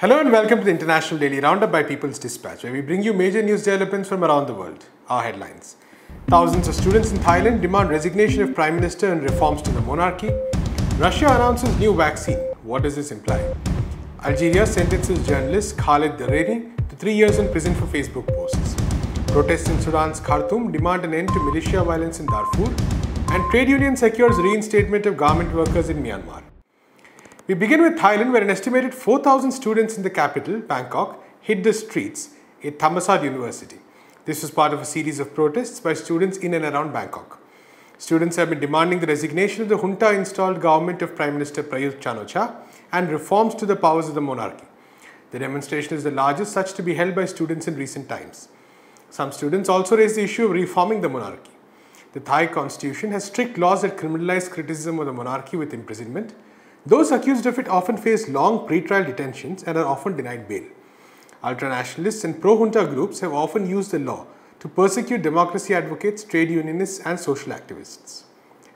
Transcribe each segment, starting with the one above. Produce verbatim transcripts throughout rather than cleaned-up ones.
Hello and welcome to the International Daily Roundup by People's Dispatch, where we bring you major news developments from around the world. Our headlines. Thousands of students in Thailand demand resignation of Prime Minister and reforms to the monarchy. Russia announces new vaccine. What does this imply? Algeria sentences journalist Khaled Drareni to three years in prison for Facebook posts. Protests in Sudan's Khartoum demand an end to militia violence in Darfur. And trade union secures reinstatement of garment workers in Myanmar. We begin with Thailand, where an estimated four thousand students in the capital, Bangkok, hit the streets at Thammasat University. This was part of a series of protests by students in and around Bangkok. Students have been demanding the resignation of the junta-installed government of Prime Minister Prayut Chan-o-cha and reforms to the powers of the monarchy. The demonstration is the largest such to be held by students in recent times. Some students also raised the issue of reforming the monarchy. The Thai constitution has strict laws that criminalize criticism of the monarchy with imprisonment. Those accused of it often face long pretrial detentions and are often denied bail. Ultranationalists and pro-junta groups have often used the law to persecute democracy advocates, trade unionists and social activists.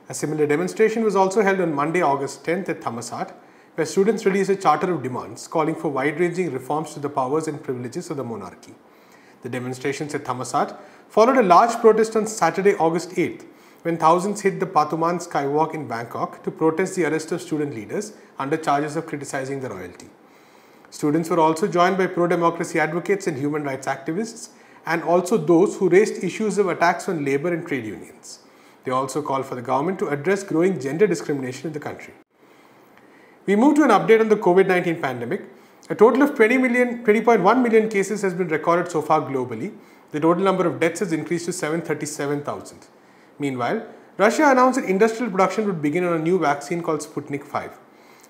A similar demonstration was also held on Monday, August tenth at Thammasat, where students released a charter of demands calling for wide-ranging reforms to the powers and privileges of the monarchy. The demonstrations at Thammasat followed a large protest on Saturday, August eighth, when thousands hit the Pathumwan Skywalk in Bangkok to protest the arrest of student leaders under charges of criticizing the royalty. Students were also joined by pro-democracy advocates and human rights activists, and also those who raised issues of attacks on labour and trade unions. They also called for the government to address growing gender discrimination in the country. We move to an update on the COVID nineteen pandemic. A total of twenty point one million cases has been recorded so far globally. The total number of deaths has increased to seven hundred thirty-seven thousand. Meanwhile, Russia announced that industrial production would begin on a new vaccine called Sputnik five.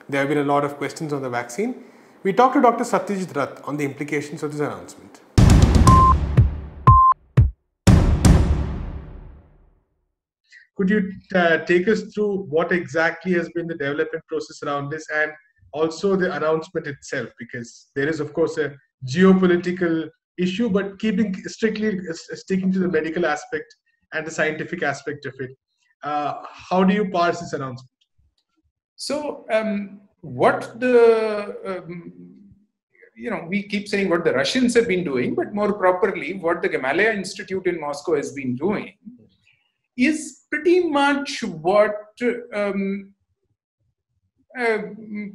There have been a lot of questions on the vaccine. We talked to Doctor Satyajit Rath on the implications of this announcement. Could you uh, take us through what exactly has been the development process around this and also the announcement itself? Because there is, of course, a geopolitical issue, but keeping strictly uh, sticking to the medical aspect and the scientific aspect of it. Uh, how do you parse this announcement? So um, what the, um, you know, we keep saying what the Russians have been doing, but more properly what the Gamaleya Institute in Moscow has been doing is pretty much what um, a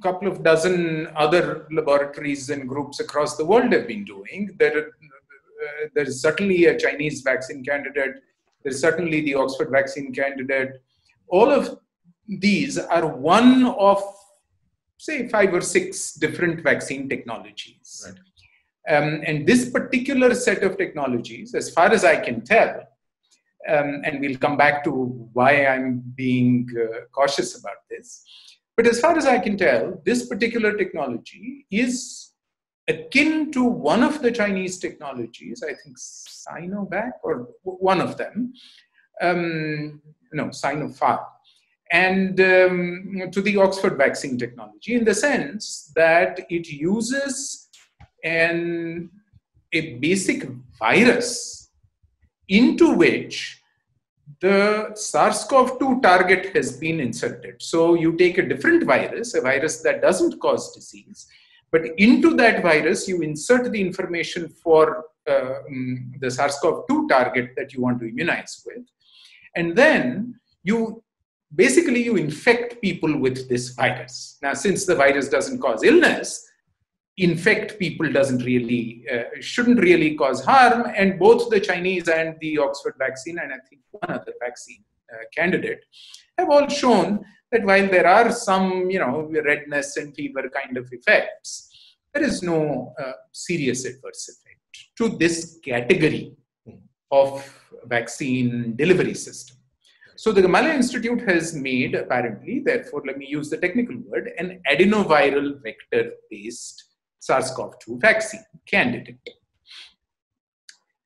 couple of dozen other laboratories and groups across the world have been doing. There, uh, there's certainly a Chinese vaccine candidate. There's certainly the Oxford vaccine candidate. All of these are one of, say, five or six different vaccine technologies. Right. Um, and this particular set of technologies, as far as I can tell, um, and we'll come back to why I'm being uh, cautious about this, but as far as I can tell, this particular technology is akin to one of the Chinese technologies, I think Sinovac or one of them, um, no, Sinopharm, and um, to the Oxford vaccine technology, in the sense that it uses an, a basic virus into which the SARS CoV two target has been inserted. So you take a different virus, a virus that doesn't cause disease, but into that virus, you insert the information for uh, the SARS CoV two target that you want to immunize with. And then you basically you infect people with this virus. Now, since the virus doesn't cause illness, infect people doesn't really, uh, shouldn't really cause harm. And both the Chinese and the Oxford vaccine, and I think one other vaccine uh, candidate, have all shown that while there are some, you know, redness and fever kind of effects, there is no uh, serious adverse effect to this category of vaccine delivery system. So the Gamaleya Institute has made, apparently, therefore, let me use the technical word, an adenoviral vector-based SARS CoV two vaccine candidate.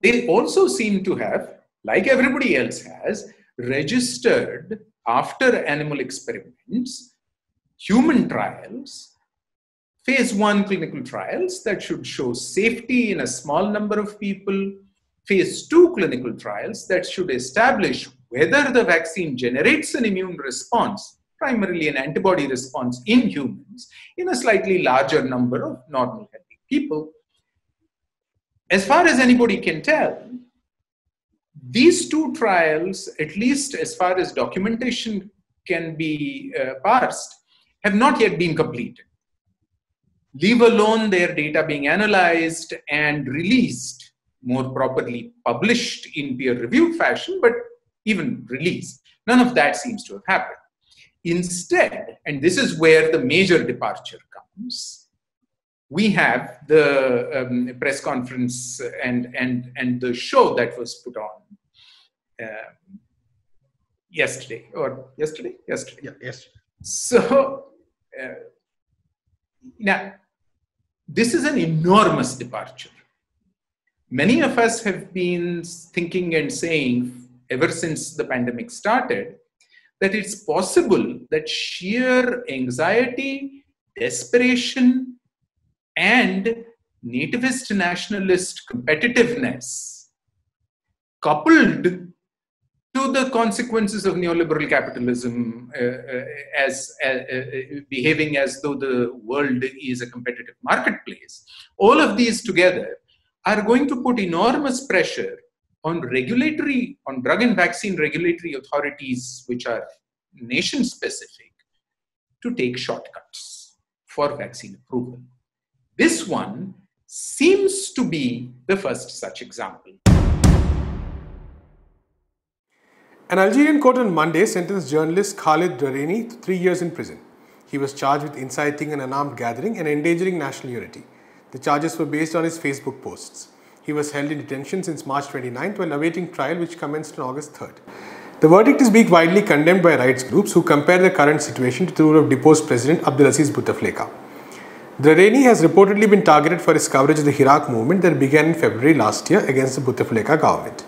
They also seem to have, like everybody else has, registered after animal experiments, human trials, phase one clinical trials that should show safety in a small number of people, phase two clinical trials that should establish whether the vaccine generates an immune response primarily an antibody response in humans in a slightly larger number of normal healthy people. As far as anybody can tell, these two trials, at least as far as documentation can be uh, parsed, have not yet been completed. Leave alone their data being analyzed and released, more properly published in peer-reviewed fashion, but even released. None of that seems to have happened. Instead, and this is where the major departure comes, we have the um, press conference and, and, and the show that was put on um, yesterday, or yesterday? Yesterday. Yeah, yesterday. So, uh, now, this is an enormous departure. Many of us have been thinking and saying ever since the pandemic started that it's possible that sheer anxiety, desperation, and nativist nationalist competitiveness coupled to the consequences of neoliberal capitalism uh, uh, as uh, uh, behaving as though the world is a competitive marketplace, all of these together are going to put enormous pressure on regulatory, on drug and vaccine regulatory authorities, which are nation specific, to take shortcuts for vaccine approval. This one seems to be the first such example. An Algerian court on Monday sentenced journalist Khaled Drareni to three years in prison. He was charged with inciting an unarmed gathering and endangering national unity. The charges were based on his Facebook posts. He was held in detention since March twenty-ninth while awaiting trial, which commenced on August third. The verdict is being widely condemned by rights groups who compare the current situation to the rule of deposed President Abdelaziz Bouteflika. Drareni has reportedly been targeted for his coverage of the Hirak movement that began in February last year against the Bouteflika government.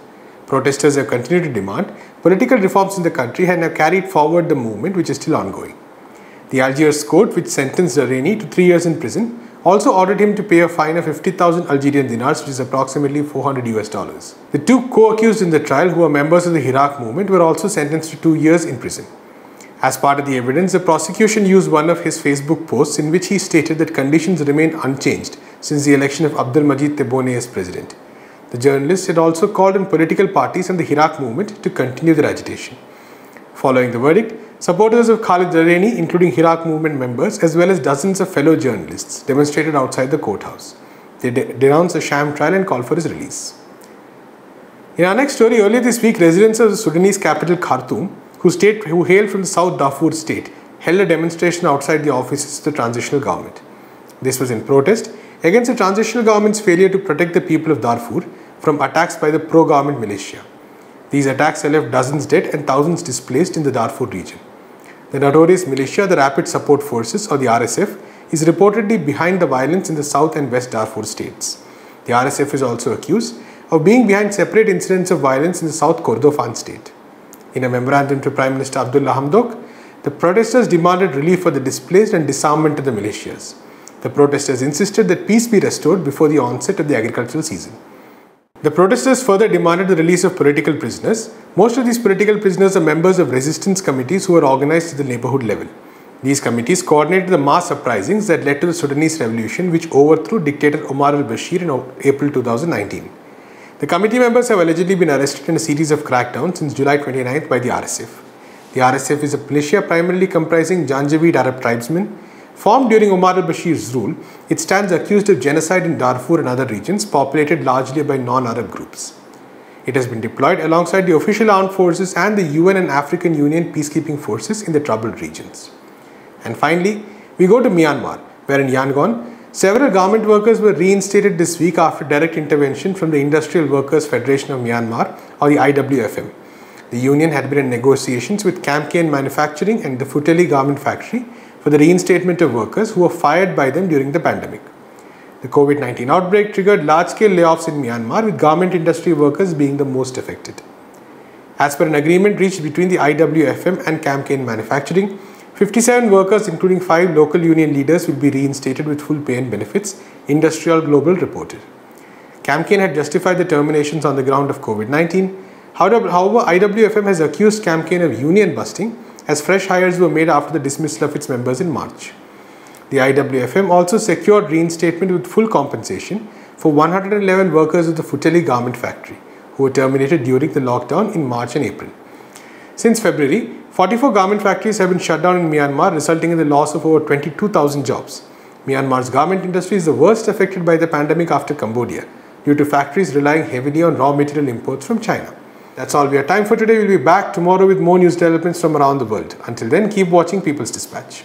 Protesters have continued to demand political reforms in the country and have carried forward the movement, which is still ongoing. The Algiers court, which sentenced Drareni to three years in prison, also ordered him to pay a fine of fifty thousand Algerian dinars, which is approximately four hundred US dollars. The two co-accused in the trial, who are members of the Hirak movement, were also sentenced to two years in prison. As part of the evidence, the prosecution used one of his Facebook posts in which he stated that conditions remain unchanged since the election of Abdelmadjid Tebboune as president. The journalist had also called on political parties and the Hirak movement to continue their agitation. Following the verdict, supporters of Khaled Drareni, including Hirak movement members, as well as dozens of fellow journalists, demonstrated outside the courthouse. They de denounced a sham trial and called for his release. In our next story, earlier this week, residents of the Sudanese capital Khartoum, who, state, who hail from the South Darfur state, held a demonstration outside the offices of the transitional government. This was in protest against the transitional government's failure to protect the people of Darfur from attacks by the pro-government militia. These attacks have left dozens dead and thousands displaced in the Darfur region. The notorious militia, the Rapid Support Forces or the R S F, is reportedly behind the violence in the South and West Darfur states. The R S F is also accused of being behind separate incidents of violence in the South Kordofan state. In a memorandum to Prime Minister Abdullah Hamdok, the protesters demanded relief for the displaced and disarmament of the militias. The protesters insisted that peace be restored before the onset of the agricultural season. The protesters further demanded the release of political prisoners. Most of these political prisoners are members of resistance committees who are organized at the neighborhood level. These committees coordinated the mass uprisings that led to the Sudanese revolution, which overthrew dictator Omar al-Bashir in April two thousand nineteen. The committee members have allegedly been arrested in a series of crackdowns since July twenty-ninth by the R S F. The R S F is a militia primarily comprising Janjaweed Arab tribesmen. Formed during Omar al-Bashir's rule, it stands accused of genocide in Darfur and other regions populated largely by non-Arab groups. It has been deployed alongside the official armed forces and the U N and African Union peacekeeping forces in the troubled regions. And finally, we go to Myanmar, where in Yangon, several garment workers were reinstated this week after direct intervention from the Industrial Workers Federation of Myanmar, or the I W F M. The union had been in negotiations with Kampgen Manufacturing and the Fu Tai Li Garment Factory for the reinstatement of workers who were fired by them during the pandemic. The COVID nineteen outbreak triggered large-scale layoffs in Myanmar, with garment industry workers being the most affected. As per an agreement reached between the I W F M and Kampgen Manufacturing, fifty-seven workers, including five local union leaders, will be reinstated with full pay and benefits, Industrial Global reported. Kampgen had justified the terminations on the ground of COVID nineteen. However, however, I W F M has accused Kampgen of union busting as fresh hires were made after the dismissal of its members in March. The I W F M also secured reinstatement with full compensation for one hundred eleven workers of the Fu Tai Li Garment Factory, who were terminated during the lockdown in March and April. Since February, forty-four garment factories have been shut down in Myanmar, resulting in the loss of over twenty-two thousand jobs. Myanmar's garment industry is the worst affected by the pandemic after Cambodia, due to factories relying heavily on raw material imports from China. That's all we have time for today. We'll be back tomorrow with more news developments from around the world. Until then, keep watching People's Dispatch.